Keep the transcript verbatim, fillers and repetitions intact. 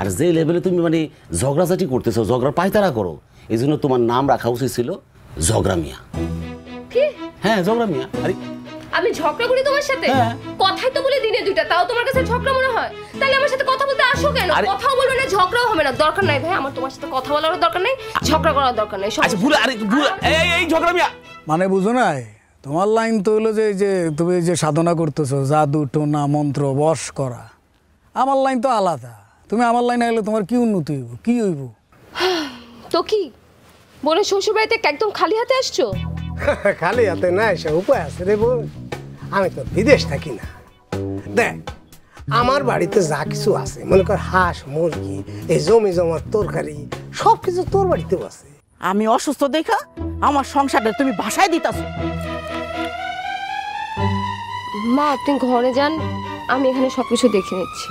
আর যে লেভেলে তুমি মানে ঝগড়াঝাটি করতেছো ঝগড়া পায়তারা করো এজন্য তোমার নাম রাখা উচিত ছিল ঝগড়া মিয়া। কি? হ্যাঁ ঝগড়া মিয়া। আরে আমি ঝগড়া করি তোমার সাথে? কথাই তো বলে দিনে দুইটা তাও তোমার কাছে ঝগড়া মনে হয়। তাহলে আমার সাথে কথা বলতে আসো কেন? কথাও বলবে না ঝগড়াও হবে না। দরকার নাই ভাই আমার তোমার সাথে কথা বলারও দরকার নাই ঝগড়া করার দরকার নাই। আচ্ছা ভুল আরে ভুল এই এই ঝগড়া মিয়া মানে বুঝো না তোমার লাইন তো হলো যে যে তুমি যে সাধনা করতেছো জাদু টোনা মন্ত্র বশ করা আমার লাইন তো আলাদা। তুমি আমার লাইনে এলে তোমার কি উন্নতি হইব কি হইব? তো কি বলে শ্বশুর বাড়িতে একদম খালি হাতে আসছো? খালি হাতে না এসে উপায় আছে রে বোন আমি তো বিদেশ থাকি না। দেখ আমার বাড়িতে যা কিছু আছে মনে কর হাঁস মুরগি এই জমি জমার তরকারি সব কিছু তোর বাড়িতেও আছে। আমি অসুস্থ দেখা আমার সংসারটা তুমি ভাষায় দিতাছো। মা আপনি ঘরে যান আমি এখানে সবকিছু দেখে নিচ্ছি।